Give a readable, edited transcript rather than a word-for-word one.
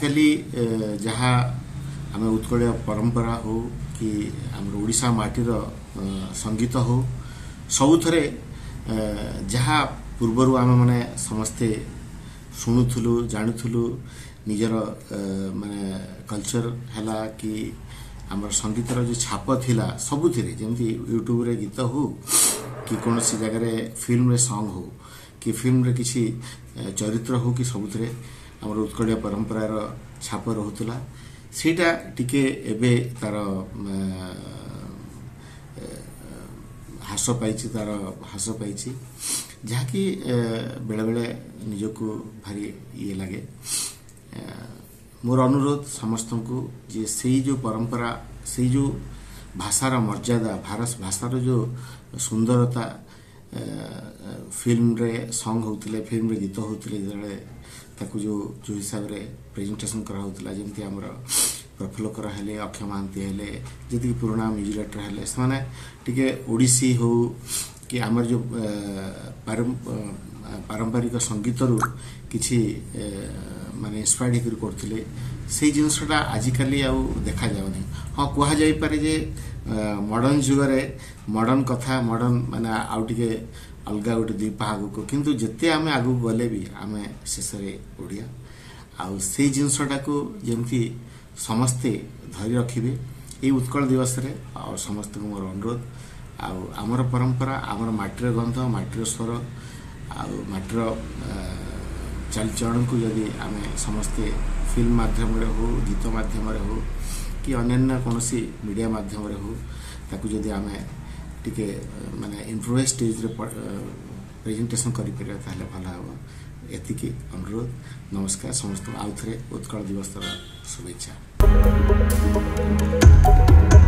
आजिकल जहाँ आम उत्कल परंपरा हो कि आम ओडिशा माटीर संगीत हो सबुथरे जहाँ पूर्वर आम मैंने समस्ते शुणुलु जाणुलु निजर माने कल्चर हैला कि आम संगीतर जो छाप थिला सबुति जमी यूट्यूब रे गीत हो कि कौन सी जगह फिल्म रे सॉन्ग हो कि फिल्म रे किसी चरित्र हो कि सबुति आम उत्कल परंपरार छाप रोला सेटा टिके एबे तार ह्रास पाई तार ह्रास पाई जहाँकि बेले बेले निजको भारी ये लगे। मोर अनुरोध समस्त को जे सही जो परंपरा सही जो भाषार मर्यादा भारत भाषार जो सुंदरता फिल्म रे सॉन्ग होते फिल्म रे गीत होते ताकु जो जो हिसाब रे प्रेजेंटेशन कराला जमी आम प्रफुल्लकर है अक्षय महांती है जी पुराणा म्यूजिक डायरेक्टर है से टिके ओडिसी हो कि आमर जो पारंपरिक संगीत रु किसी माने इंस्पायर्ड होकर सही जिनसटा आजिकल देखा जाऊनी। हाँ कहपर जे मॉडर्न जुगर मॉडर्न कथा मॉडर्न माने आउटे अलग गोटे दीपा आग को किंतु जिते आम आगे गले भी आम शेष ओडिया आउ से जिनसटा को जमी समस्ते धरी रखिए ये उत्कल दिवस रे और समस्त को मोर अनुरोध आउ आमर परंपरा आमर माटीर गंध माटीर स्वर आउ माटीर चलचरण को यदि आम समस्ते फिल्म माध्यम रे हो गीत माध्यम रे हो कि अन्य कौन सी मीडिया माध्यम रे हो ताकु यदि आम टिके माने इम्प्रूव स्टेज रे प्रेजेंटेशन करि परिया ताले भला हो एतिके अनुरोध। नमस्कार समस्त आउ थे उत्कल दिवस शुभेच्छा।